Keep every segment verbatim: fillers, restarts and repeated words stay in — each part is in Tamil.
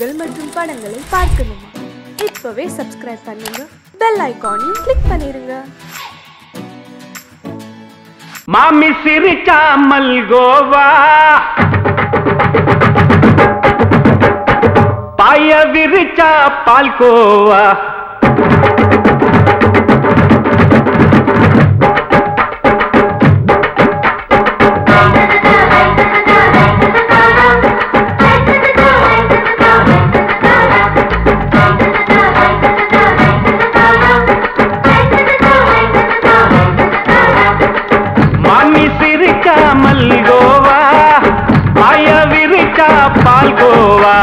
நிகழ்ச்சிகள் மற்றும் படங்களை பார்க்கணுமா? இப்பவே சப்ஸ்கிரைப் பண்ணுங்க, பெல் ஐகானையும் கிளிக் பண்ணிருங்க. மாமி சிரிக்கா மல்கோவா पाया विरिचा पालकोवा मामी सिरिका मलगोवा पाया विरिचा पालकोवा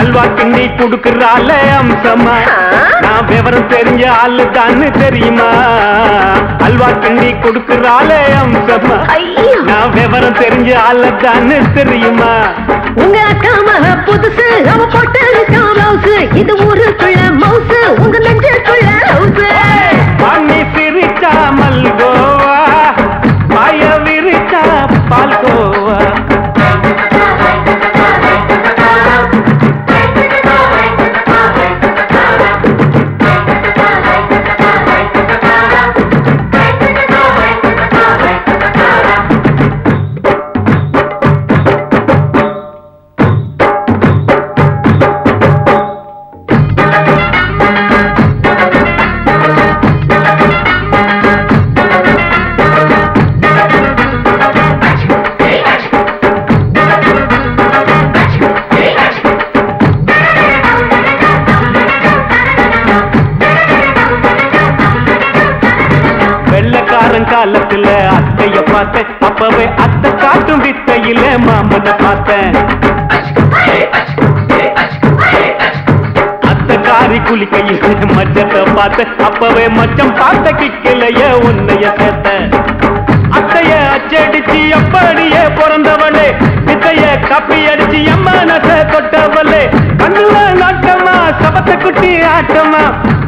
अलवा किंडी कुड़कराल अम्समा ना विवरम तेरिंज आल दान तेरियुमा अलवा किंडी कुड़कराल अम्समा ना विवरम तेरिंज आल दान तेरियुमा उंग अक्का मह पुदुसु अव पोट्टिरुक्का ब्लाउस इदु ऊरुक्कुल्ल मौस उंग नेंजुक्कुल्ल हौस मामी सिरिचा मलगोवा माय विरिचा पालकोवा அப்பவே மச்சம் பார்த்த கிக்கலைய உன்னைய கேட்ட அத்தைய அச்சடிச்சு எப்படியே பிறந்தவளே வித்தைய கப்பி அடிச்சு எம்மா நசை தொட்டவளே கண்ணுல நாட்டமா சபத்தை குட்டி ஆட்டமா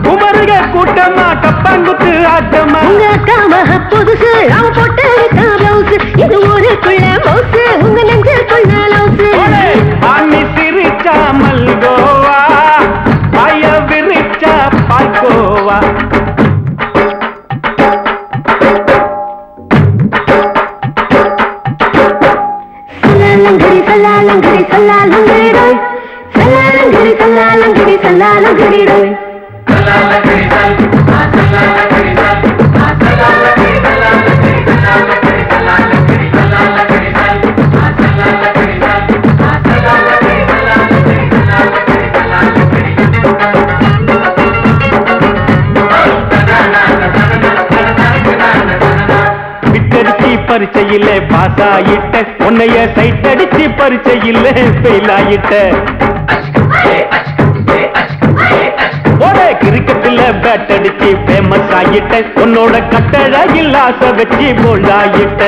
குமருக கூட்டமா கப்பாங்குத்து ஆட்டமா உங்க காமக புதுசு அவ போட்டு இருக்கா பிளவுஸ் இது ஒரு குள்ள மவுசு உங்க நெஞ்சு குள்ள லவுசு மாமி சிரிச்சா மல்கோவா பாய விரிச்சா பால்கோவா பரிச்சையிலே பாசாயிட்ட உன்னைய சைட் அடிச்சு பரிச்சையிலே ஃபெயில் ஆயிட்ட ஒரே கிரிக்கெட்ல பேட் அடிச்சு ஃபேமஸ் ஆயிட்ட உன்னோட கட்டழகில் ஆசை வச்சு போலாயிட்ட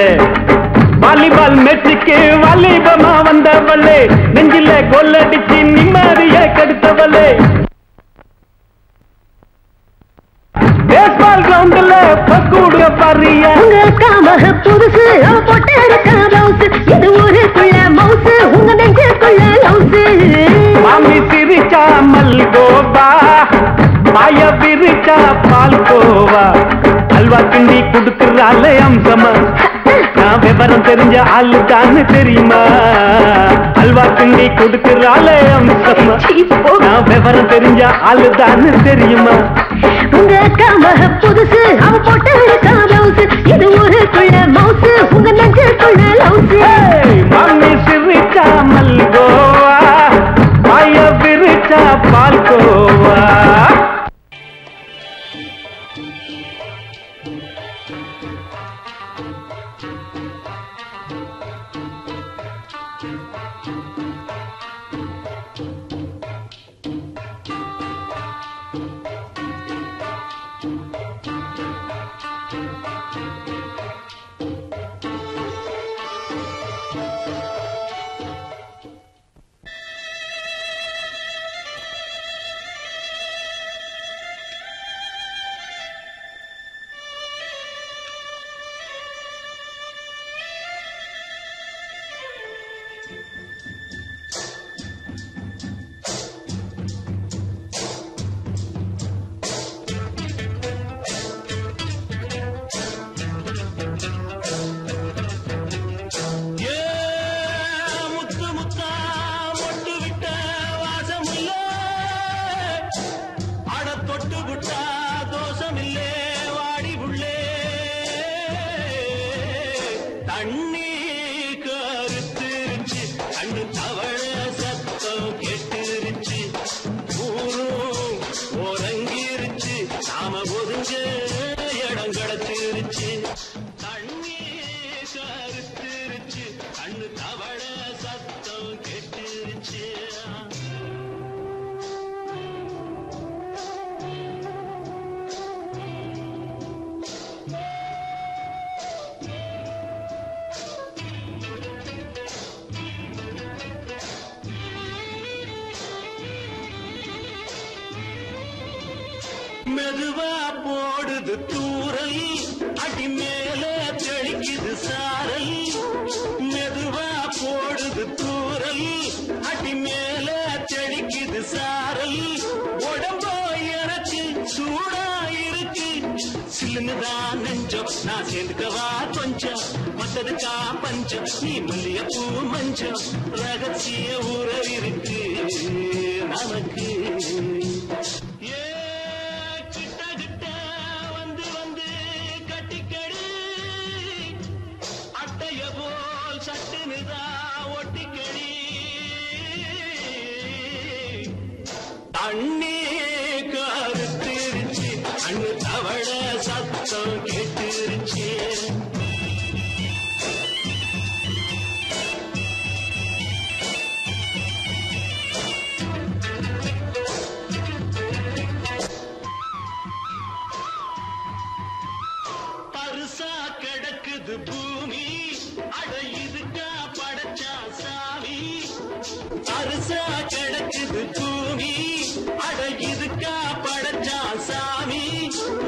வாலிபால் மேட்சுக்கு வாலிபமா வந்தவளே நெஞ்சில கோல் அடிச்சு நிம்மதியை கெடுத்தவளே बेसबॉल ग्राउंड ले पकूड़ परिया उंगल का मह पुरुष ओ पोटर का ब्लाउस इदु ओरे कुल्ला मौस उंग नेंज कुल्ला लौस मामी सिरिचा मलगोवा माय विरिचा पालकोवा अलवा किंडी कुडुकराले अम्समा ना विवरम तेरिंज आल दान तेरियुमा अलवा किंडी कुडुकराले अम्समा ना विवरम तेरिंज आल दान तेरियुमा உங்க காமக புதுசு அவ போட்டு இருக்கா பிளவுஸ் இது ஒரு குள்ள மவுசு உங்க நெஞ்சுக்குள்ள லவுஸ் மாமி சிரிச்சா மல்கோவா மாய விரிச்சா பால்கோவா கதுவா போடுது தூரல் அடி மேலே தெளிக்குது சாரல் மெதுவா போடுது தூரல் அடி மேலே தெளிக்குது சாரல் உடம்போ எனக்கு சூடா இருக்கு சில்லுதான் நெஞ்சம் நான் சேர்ந்துக்கவா கொஞ்சம் மத்ததுக்கா பஞ்சம் நீ மல்லிய பூ மஞ்சம் ரகசிய உறவு இருக்கு நமக்கு अन्ने कार तेरचे अन्ने तवड़ा सत्ता के तेरचे परसा कड़क दुभूमि अड़यिद का पड़चा सावी परसा कड़क दुभूमि அடகிதுக்கா படச்சா சாமி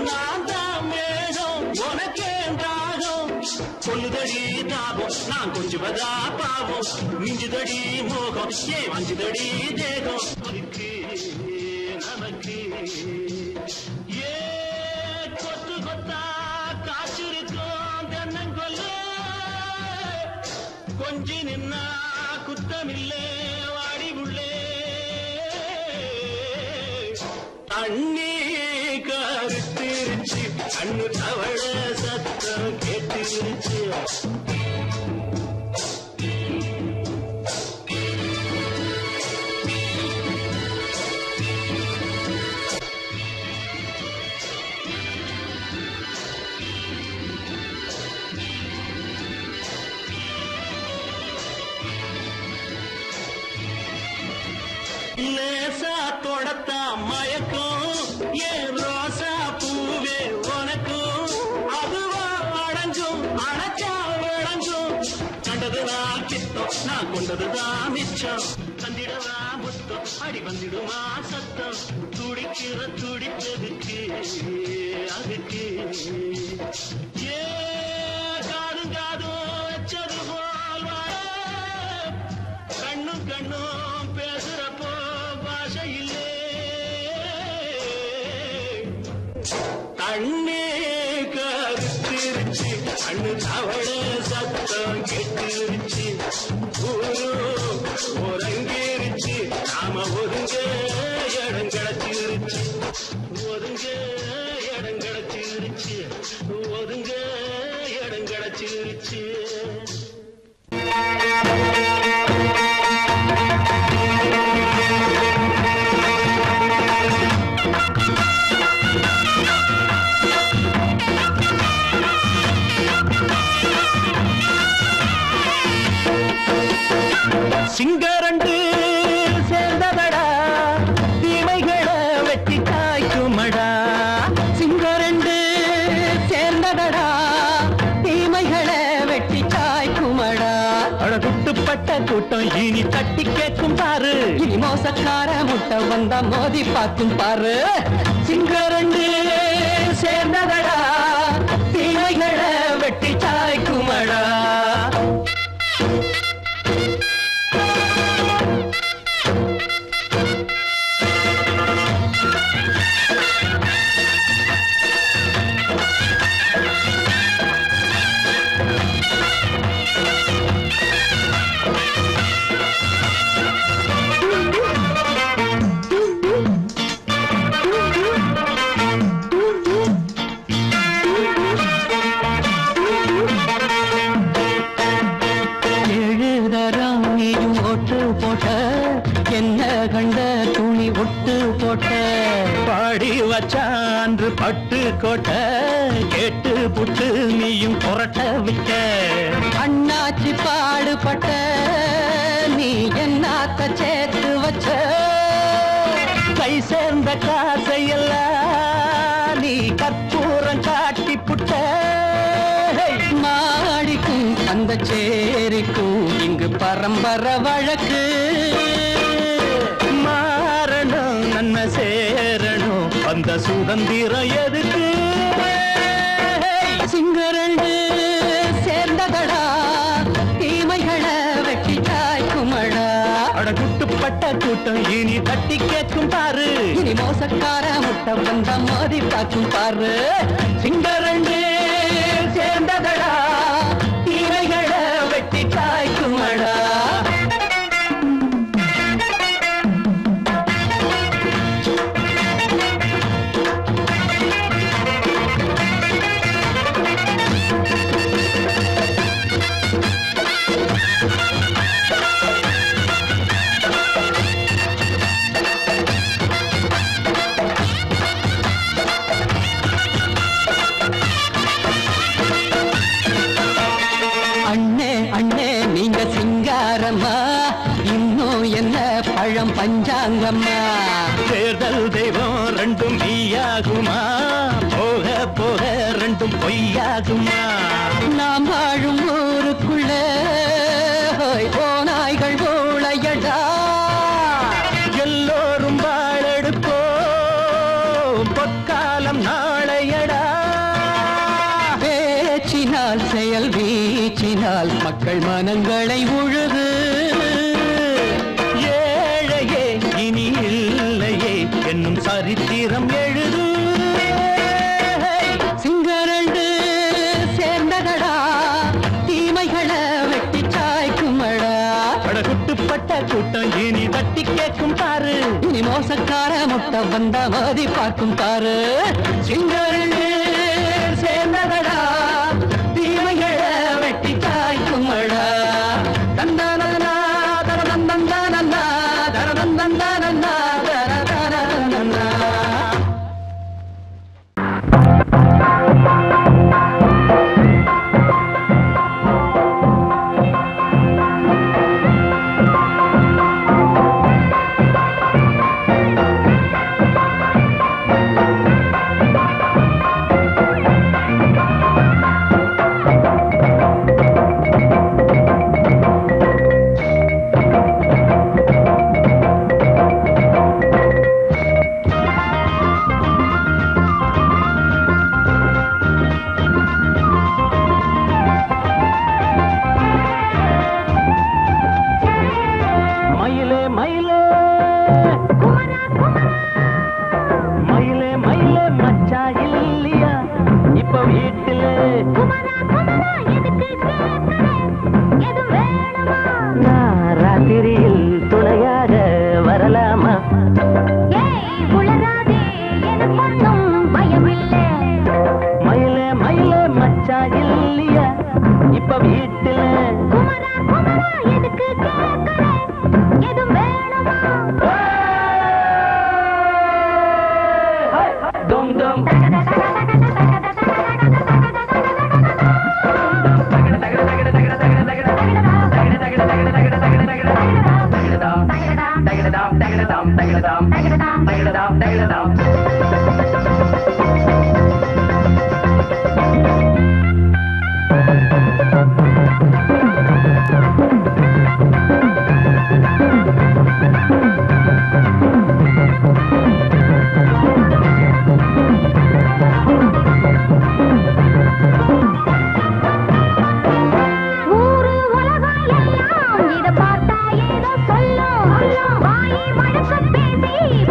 நான்தான் மேடம் உனக்கேண்டாகம் கொல்லுதடி தாபம் நான் கொஞ்சுவதா பாவம் மிஞ்சுதடி மோகம் ஏ வஞ்சுதடி தேகம் நமக்கு நமக்கு ஏ கொத்து கொத்தா காச்சிருக்கோம் தென்னங்கொல்ல கொஞ்சி நின்னா குத்தமில்லை अन्ने कार तेरचे अन्नु तवड़ा सत्ता के तेरचे लेसा तोड़ता मायको ये रोसा पूवे वनको अदुवा अड़ंजो अड़चा अड़ंजो कंडदुवा कित्तो ना कोंडदुवा मिच्चो कंदिडवा मुत्तो अड़ी बंदिडुमा सत्तो तुडिक्किर तुडिक्कदुक्के अदुक्के ये कादु कादु वच्चदु पोल वाळे कण्णु कण्णु अन्ने कार तेरचे अन्नु तवड़ा सत्ता के तेरचे ओरो ओरंगेरचे नाम ओरंगे एडंगड़ तेरचे ओरंगे एडंगड़ तेरचे ओरंगे एडंगड़ तेरचे சிங்கரண்டு சேர்ந்ததடா தீமைகளை வெட்டி காய்க்குமடா சிங்கரண்டு சேர்ந்ததடா தீமைகளை வெட்டி காய்க்குமடா அடகுட்டுப்பட்ட கூட்டம் இனி தட்டி கேட்கும் பாரு இனி மோசக்கார முட்டை வந்தா மோதி பார்க்கும் பாரு சிங்கரண்டு சேர்ந்ததடா தீமைகளை வெட்டி காய்க்குமடா பட்டு கோட்ட கேட்டு புட்டு நீயும் புரட்ட விட்ட அண்ணாச்சி பாடுபட்ட நீ என்னாத்த சேர்த்து வச்ச கை சேர்ந்த காசையெல்லாம் நீ கற்பூரம் காட்டி புட்ட மாடிக்கும் அந்த சேரிக்கும் இங்கு பரம்பரை வழக்கு மாறணும் நன்மை சேரணும் வந்த சுதந்திர எதுக்கு சிங்கரண்டு சேர்ந்ததடா தீமைகளை வெட்டி தாய்க்குமடா அடகுட்டுப்பட்ட கூட்டம் இனி தட்டி கேட்கும் பாரு இனி மோசக்கார முட்டை வந்த மோதி பார்க்கும் பாரு சிங்கரண்டு சேர்ந்ததடா தீமைகளை வெட்டி தாய்க்குமடா பஞ்சாங்கம்மா தேர்தல் தெய்வம் ரெண்டும் மெய்யாகுமா போக போக ரெண்டும் பொய்யாகுமா நாம் வாழும் ஊருக்குள்ளே போனாய்கள் ஊழையடா எல்லோரும் வாழெடுப்போம் பொற்காலம் நாளையடா பேச்சினால் செயல் வீச்சினால் மக்கள் மனங்களை உழுது சரித்திரம் எழுது சிங்கரண்டு சேர்ந்ததடா தீமைகளை வெட்டி சாய்க்குமடா படகுட்டுப்பட்ட கூட்டம் இனி தட்டி கேட்கும் பாரு இனி மோசக்கார முட்டை வந்த மோதி பார்க்கும் பாரு சிங்கரண்டு சேர்ந்ததடா தீமைகளை வெட்டி சாய்க்குமடா தந்தானா தரந்தந்தானா தரந்தந்தானா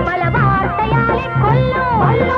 பல வார்த்தையாலே கொல்லும்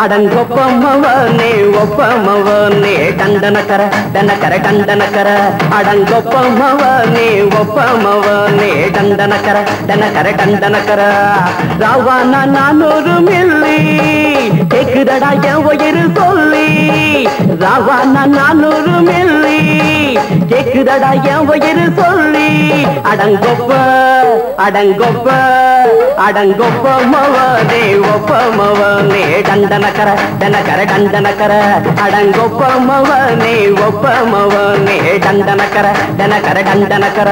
அடங்கொப்பமவனே ஒப்பமவனே கண்டனகர தனகர கண்டனகர அடங்கொப்பமவனே ஒப்பமவனே கண்டனகர தனகர கண்டனகர ராவானா நானூறு மில்லி கேக்குதடா என் உயிரு சொல்லி ராவானா நானூறு மில்லி கேக்குதடா என் உயிரு சொல்லி அடங்கொப்ப அடங்கொப்ப அடங்கொப்பமவனே ஒப்பமவனே கண்டன கர தனகர கண்டனகர அடங்கொப்பமவனே ஒப்பமவனே கண்டனகர தனகர கண்டனகர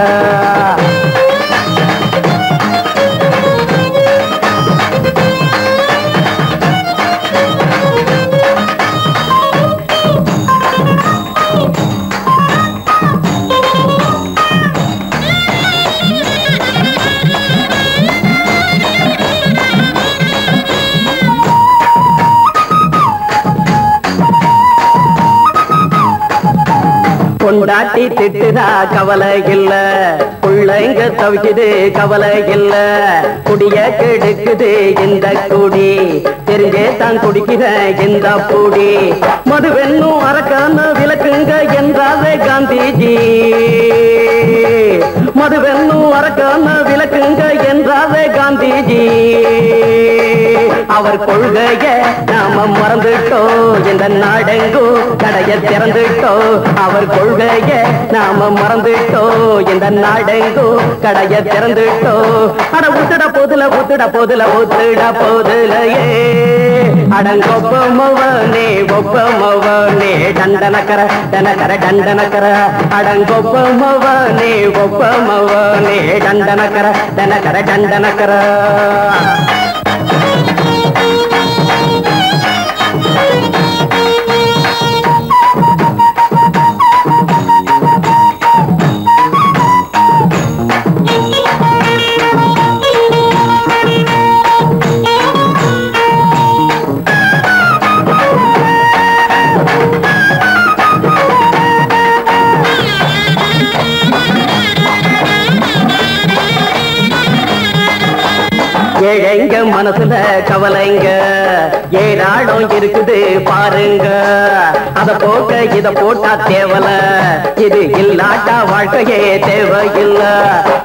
பொண்டாட்டி திட்டுதா கவலை இல்ல, புள்ளைங்க தவிக்குது கவலை இல்ல, குடிய கெடுக்குது இந்த குடி தெரிஞ்சே தான் குடிக்கிற இந்த பூடி மதுவென்னும் அரக்கான விளக்குங்க என்றாரே காந்திஜி, மதுவென்னும் அரக்கான விளக்குங்க என்றாரே காந்திஜி. அவர் கொள்கைய நாம மறந்துட்டோம், இந்த நாடெங்கோ கடைய திறந்துட்டோம். அவர் கொள்கைய நாம மறந்துட்டோம், இந்த நாடெங்கோ கடைய திறந்துட்டோம். அட உத்துட போதுல உத்துட போதுல உத்துட போதுலையே அடங்கொப்பமவனே ஒப்பமவனே தண்டனகர தனகர தண்டனகர அடங்கொப்பமவனே ஒப்பமவனே தண்டனகர தனகர தண்டனகர ஏழைங்க மனசுல கவலைங்க ஏழாடம் இருக்குது பாருங்க, அத போக்க இத போட்டா தேவல, இது இல்லாட்டா வாழ்க்கையே தேவையில்ல.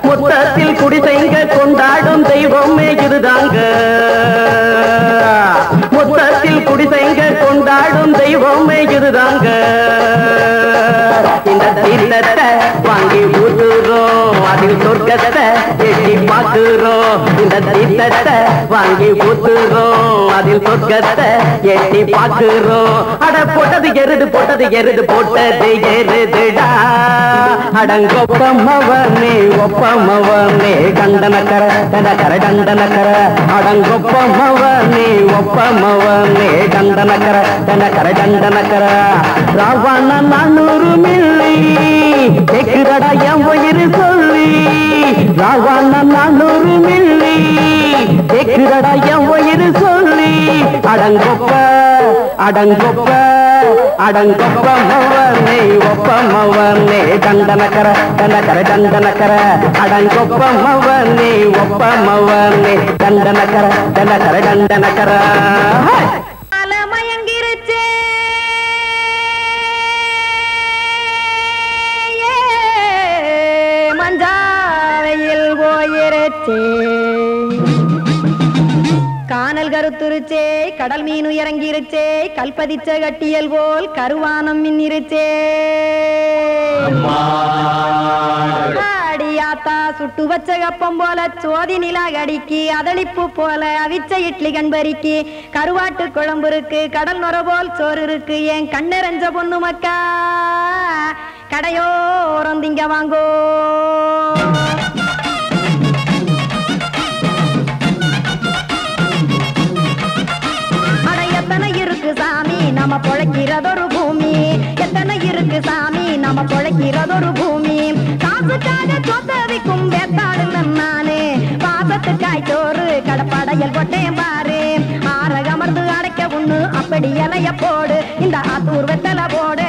மொத்தத்தில் குடிசைங்க கொண்டாடும் தெய்வமே இதுதாங்க, மொத்தத்தில் குடிசைங்க கொண்டாடும் தெய்வமே இதுதாங்க. இந்த தீர்த்தத்தை வாங்கி ஊத்துறோம், அதில் சொர்க்கத்தை எட்டி பார்க்கிறோம். இந்த தீர்த்தத்தை வாங்கி ஊத்துறோம், அதில் சொர்க்கத்தை எட்டி பார்க்கிறோம். அட போட்டது எருது போட்டது எருது போட்டது எருதுடா அடங்கொப்பமவனே ஒப்பமவனே கண்டனகர தனகர கண்டனகர அடங்கொப்பமவனே ஒப்பமவனே கண்டனகர தனகர கண்டனகர ராவண நானூறு மில்லி கேக்குதடா என் உயிரு சொல்லி ராவண நானூறு மில்லி கேக்குதடா என் உயிரு சொல்லி அடங்கொப்ப அடங்கொப்ப அடங்கொப்பமவனே ஒப்பமவனே கண்டனகர தனகர கண்டனகர அடங்கொப்பமவனே ஒப்பமவனே கண்டனகர தனகர கண்டனகர. तुरचे कानल गरु तुरचे कड़ल मीनु इरंगिरुचे कल्पदिच्च गट्टियल पोल करुवानम मिन्निरुचे आडियाता सुट्टु वच्च कप्पम पोल चोदी निलागडिक्की अदलिप्पु पोल अविच्च इड्ली कंबरिक्की करुवाट्टु कोलंबु इरुक्कु कडल नोर पोल सोरु इरुक्कु एन कण्णरंज पोन्नु मक्का कड़योरम दिंगा वांगो नाम पड़क्किरदोरु भूमि एतना इरुक्कु सामी नाम पड़क्किरदोरु भूमि कासुकाग सोतविक्कुम वेताडुन्न नाने पासत्तुकाय तोरु कडपड़यल पोट्टेन बारे आरग अमर्ंदु अडैक्क उन्नु अप्पडी इलैय पोडु इंद आतूर वेत्तल पोडु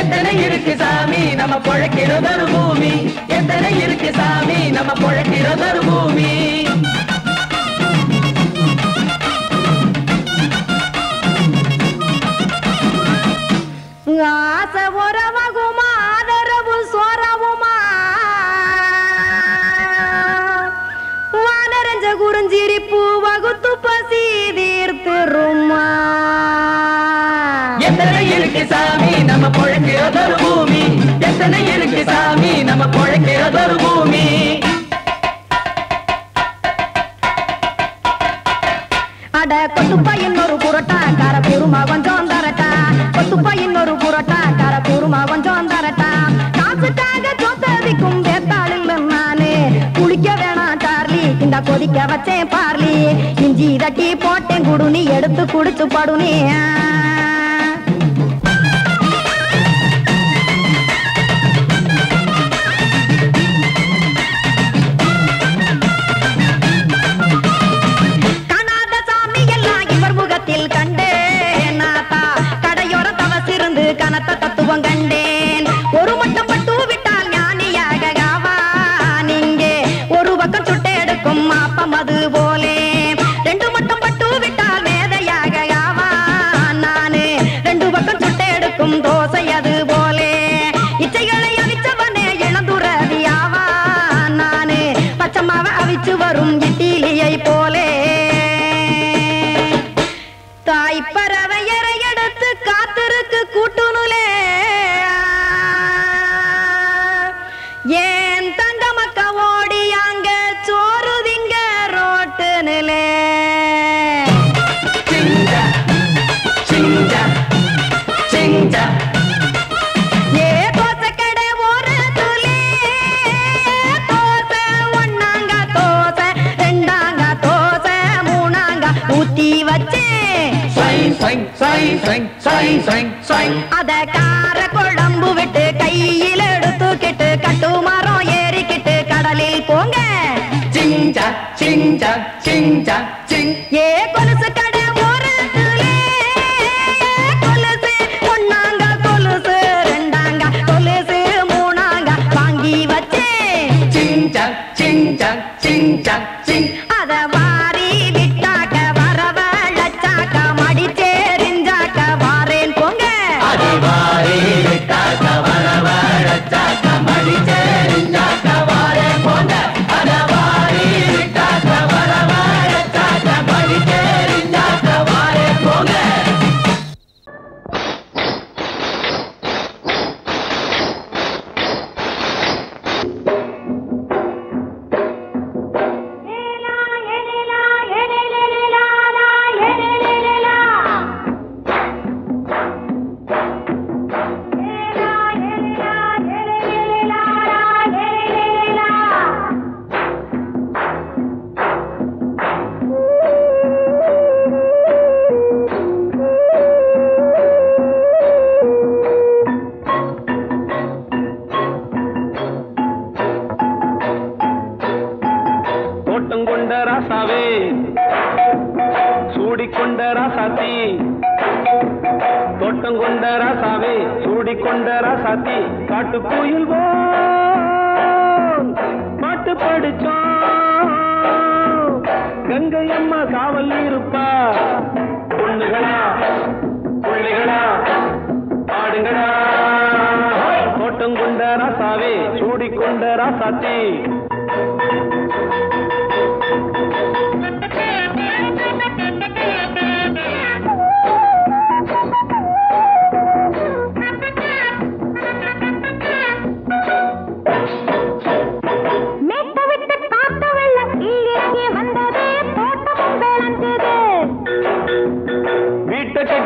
एतना इरुक्कु सामी नाम पड़क्किरदोरु भूमि एतना इरुक्कु सामी नाम पड़क्किरदोरु भूमि आस उरवुमा आदरवु सोरवुमा वानरंज गुरुंजिरिप्पु वगुत्तु पसी तीर्तिरुमा एतना इरुक्कु सामी नम्म पोळक्किरदोरु भूमि एतना इरुक्कु सामी नम्म पोळक्किरदोरु भूमि अड कोट्टुप्पा एन्नोरु पुरटा कार पेरुमा वंजोंद कोट्टुप्पा एन्नोरु पुरटा कार पेरुमा वंजोंद कासुकाग सोतविक्कुम वेताळिल्ल नाने कुलिक्क वेणा चार्ली इंदा कोदिक्क वच्चेन पार्ली इंजी तट्टी पोट्टेन कुडुनी एडुत्तु कुडिच्चु पडुनी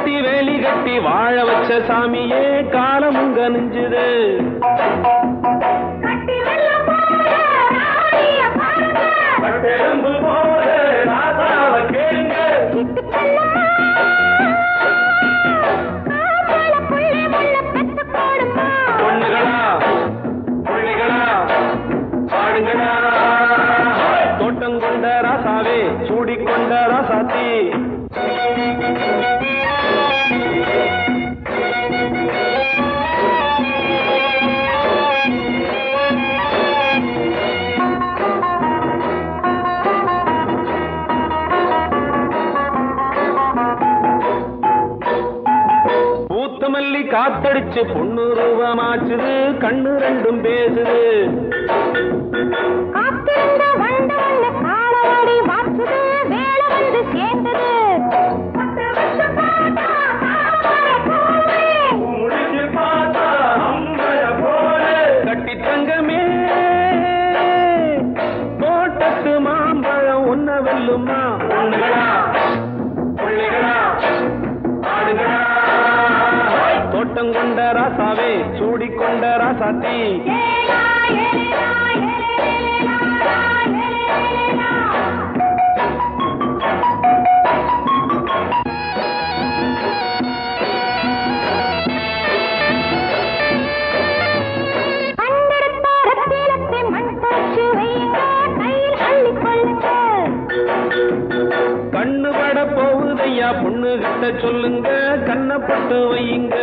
கட்டி வேலி கட்டி வாழ வச்ச சாமியே காலம் உங்க நெஞ்சுது. காத்தடிச்சு பொண்ணு ரூபமாச்சுது கண்ணு ரெண்டும் பேசுது. கொண்ட ராசாவே சூடிக்கொண்ட ராசாத்தி கண்ணுபட போகுதையா பொண்ணு கிட்ட சொல்லுங்க கண்ணப்பட்டு வையுங்க.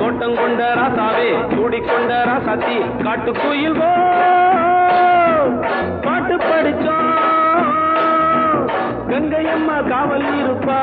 தோட்டங்கொண்ட ராசாவே சூடிக்கொண்ட ராசாத்தி காட்டுக்குயில் போ பாட்டு படிச்சோம் கங்கையம்மா காவல் இருப்பா.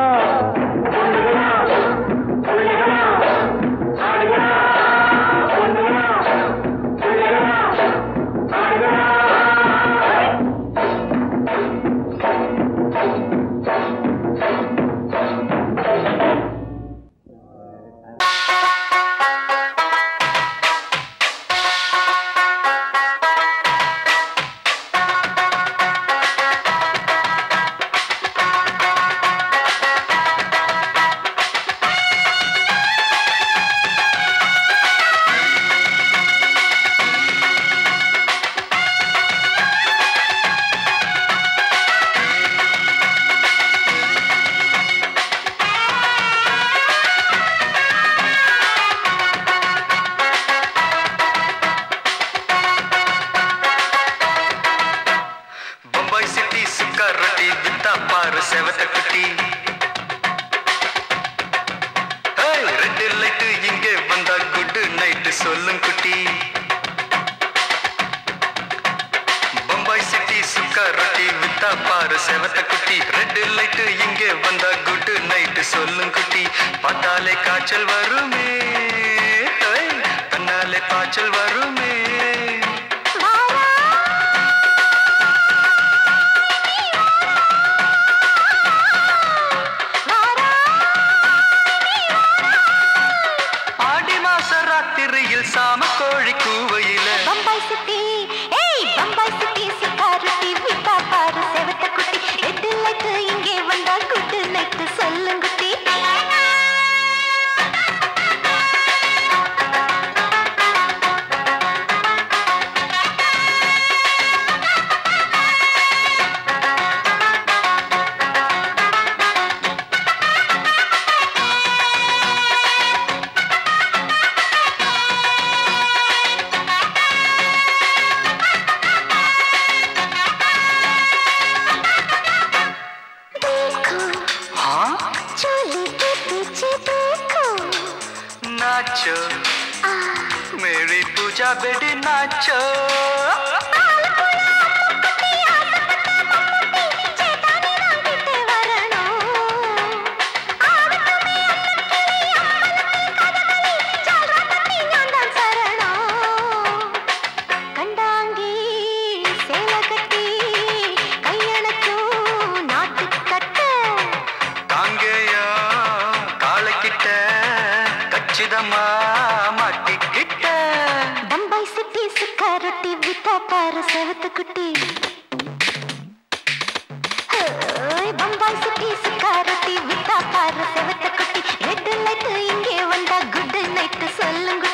மாட்டிக்கிட்ட பம்பை சிட்டி சுக்காரட்டி விட்டா பாரு செவத்துக்குட்டி பம்பை சிட்டி சுக்காரட்டி விட்டா பாரு செவத்துக்குட்டி ரெட் லைட் இங்கே வந்தா குட் நைட் சொல்லுங்குட்டி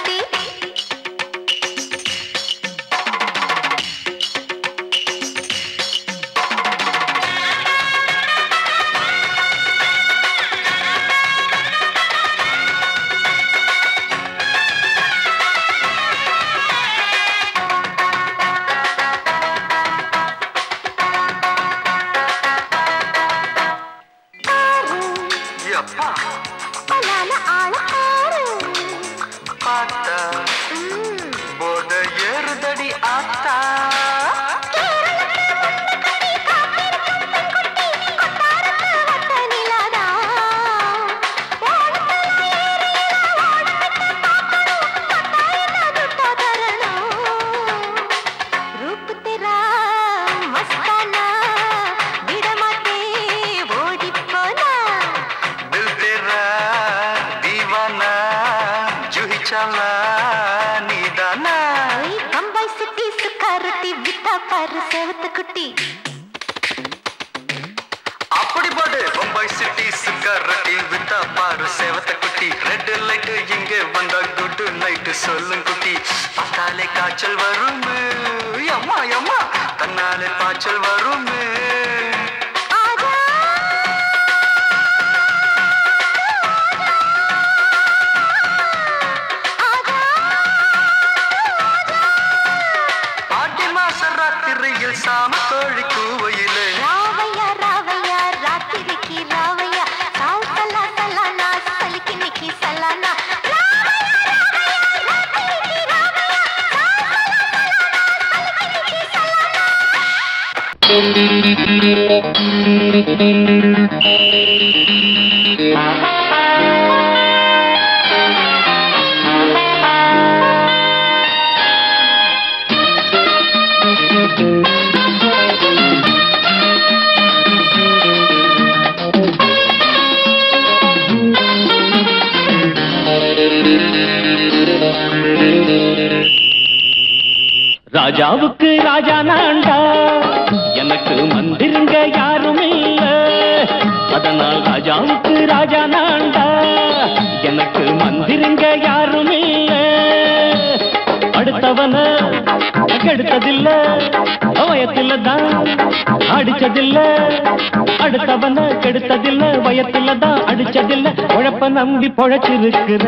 நம்பி பொழைச்சிருக்கிற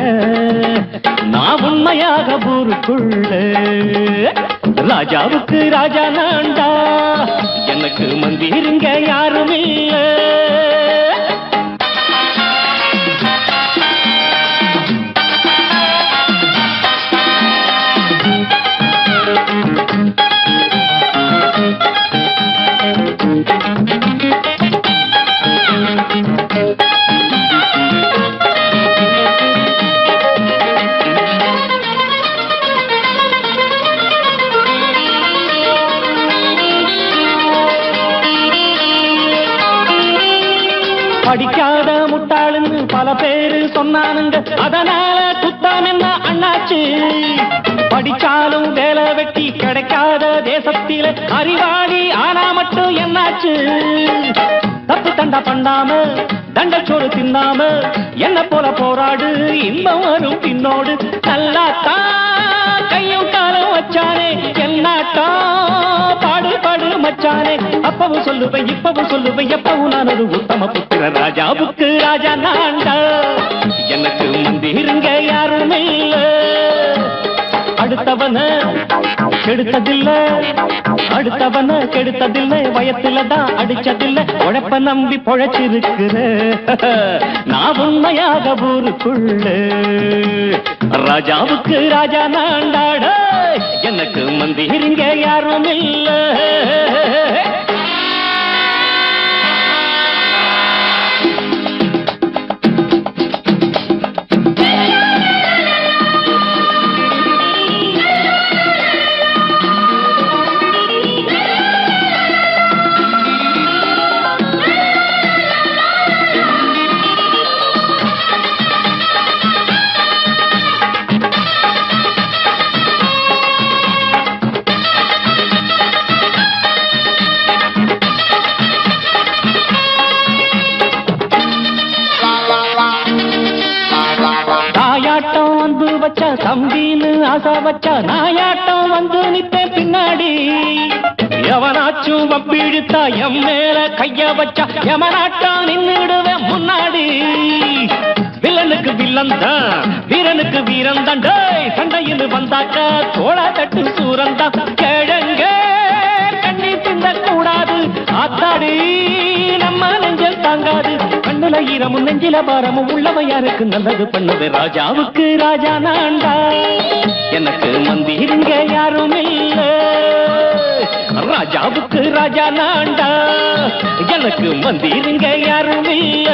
நான் உண்மையாக ஊருக்குள்ள ராஜாவுக்கு ராஜா நான்டா எனக்கு மந்திருங்க யாரும் இல்ல அதனால குத்தம் என்ன அண்ணாச்சி படிச்சாலும் வேலை வெட்டி கிடைக்காத தேசத்தில அறிவாளி ஆனா மட்டும் என்னாச்சு தப்பு தண்டா பண்ணாம தண்டச்சோறு தின்னாம என்ன போல போராடு இன்பம் வரும் பின்னோடு நல்லாத்தா கையும் காலம் வச்சானே என்னாட்டா பாடுபாடு மச்சானே அப்பவும் சொல்லுவேன் இப்பவும் சொல்லுவேன் எப்பவும் நான் ஒரு உத்தம புத்திர ராஜாவுக்கு ராஜா நான்டா எனக்கு மந்திருங்க யாரும் இல்ல அடுத்தவன கெடுத்ததில்ல அடுத்தவன கெடுத்ததில்ல வயத்துல தான் அடிச்சதில்ல உழைப்ப நம்பி பொழைச்சிருக்கிற நான் உண்மையாக ஊருக்குள்ள ராஜாவுக்கு ராஜா நான்டாட எனக்கு மந்திருங்க யாரும் இல்ல வந்து வச்சா தம்பின்னு ஆசா வச்சா நாயாட்டம் வந்து நித்தே பின்னாடி எவனாச்சும் வப்பிழுத்தா எம் மேல கைய வச்சா எமனாட்டம் நின்னுடுவேன் முன்னாடி. வில்லனுக்கு வில்லன் தான், வீரனுக்கு வீரன் தான், சண்டையில் வந்தாக்கா தோளா தட்டு சூரந்தான். கேளுங்க கண்ணி தின்ன கூடாது, ஆத்தாடி நம்ம நெஞ்சல் தாங்காது. கண்ணுல ஈரமும் நெஞ்சில பாரமும் உள்ளவையாருக்கு நல்லது பண்ணது ராஜாவுக்கு ராஜா நான்டா. எனக்கு மந்திருங்க யாரும் இல்ல, ராஜாவுக்கு ராஜா நான்டா. எனக்கு மந்திருங்க யாரும் இல்ல.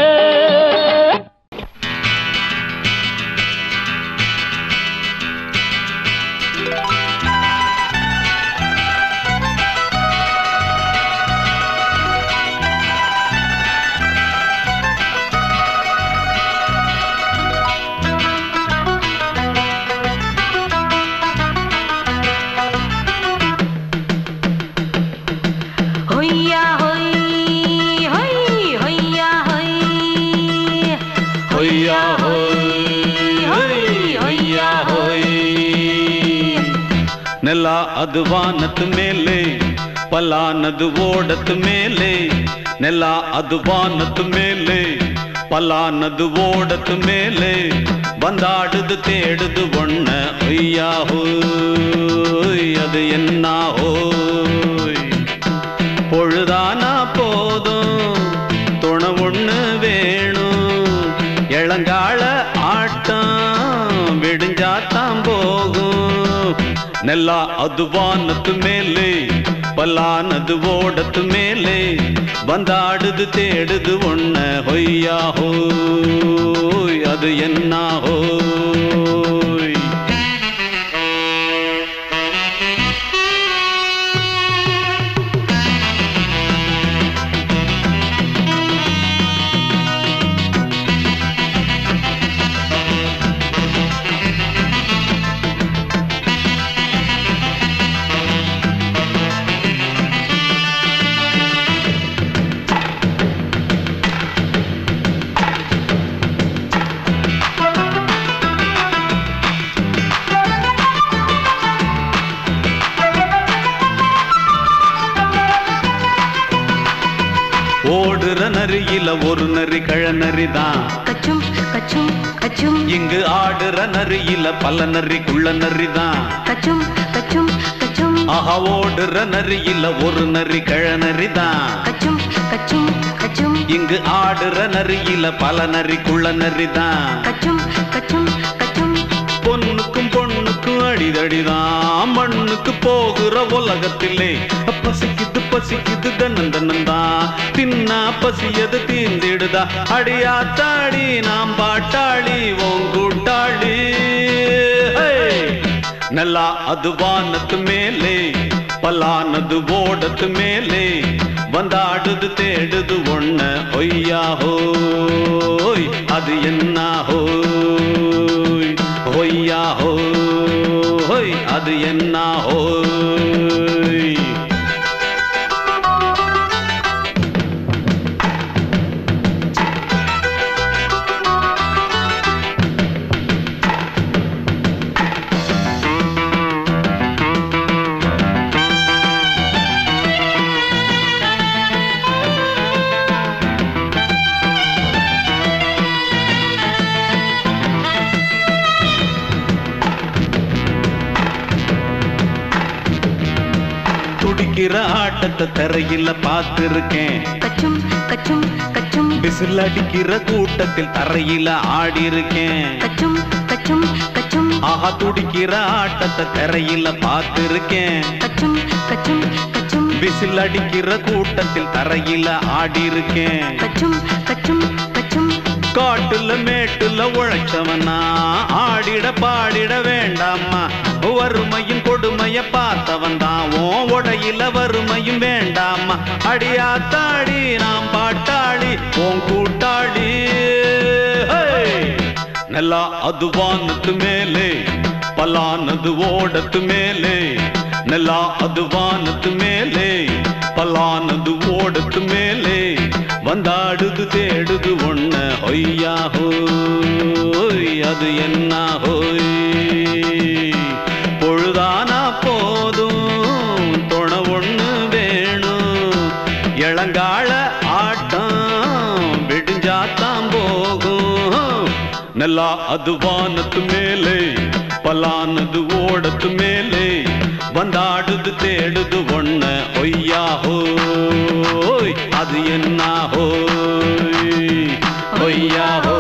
अदवानत मेले पलानद ओडत मेले नेला अदवानत मेले पलानद ओडत मेले बंदाडुद तेडुद वन्न ओय्या होय अद एन्ना होय पोळुदाना पोदुम तुण ओन्नु वेणुम एळंगाळ आट्टम विडिंजातां पोगुम नेला अदवानत मेले पलानद ओडत मेले बंदाडुद तेडुद ओन्न होय्या होय अद एन्ना होय. ஒரு நரி கழனரிதான் கச்சும் கச்சும் கச்சும், இங்கு ஆடுற நரியில பல நரி குள்ள நரிதான் கச்சும் கச்சும் கச்சும். ஆஹா ஓடுற நரியில ஒரு நரி கழனரிதான் கச்சும் கச்சும் கச்சும், இங்கு ஆடுற நரியில பல நரி குள்ள நரிதான் கச்சும் கச்சும் கச்சும். பொண்ணுக்கும் பொண்ணுக்கும் அடிதடிதான், மண்ணுக்கு போகிற உலகத்திலே பசிக்குது பசிக்குது தன்னந்தனந்தா, தின்னா பசியது தீந்திடுதா. அடியாத்தாடி நாம் பாட்டாளி ஓங்கூட்டாளி. நல்லா அதுவானத்து மேலே பலானது ஓடத்து மேலே வந்தாடுது தேடுது ஒண்ண ஒய்யா ஹோய் அது என்ன ஹோய் ஒய்யா ஹோய் அது என்ன ஹோய். ஆட்டத்தை தரையில பார்த்திருக்கேன் கச்சும் கச்சும் கச்சும், விசில் அடிக்கிற கூட்டத்தில் தரையில ஆடி இருக்கேன் கச்சும் கச்சும் கச்சும். ஆஹா துடிக்கிற ஆட்டத்தை தரையில பார்த்திருக்கேன் கச்சும் கச்சும் கச்சும், விசில் அடிக்கிற கூட்டத்தில் தரையில ஆடி இருக்கேன் கச்சும் கச்சும் கச்சும். காட்டுல மேட்டுல உழைச்சவனா ஆடிட பாடிட வேண்டாமா, வறுமையும் கொடுமைய பார்த்தவன் தான் ஓ உடையில வறுமையும் வேண்டாமா. அடியாத்தாடி நாம் பாட்டாளி ஓம் கூட்டாளி. நல்லா அதுவானத்து மேலே பலானது ஓடத்து மேலே, நல்லா அதுவானத்து மேலே பலானது ஓடத்து மேலே வந்தாடுது தேடுது ஒண்ண ஒய்யா ஹோய் அது என்ன ஹோய் पहला अदवानत मेले पलानद ओडत मेले बंदाडद तेडद वन्ने ओया हो अदु एन्ना हो ओया हो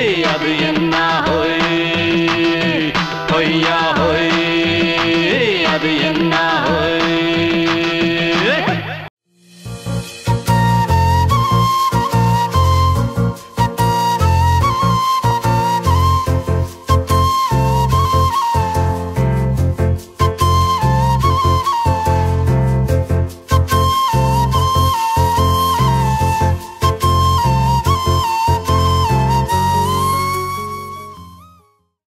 अदु एन्ना हो ओया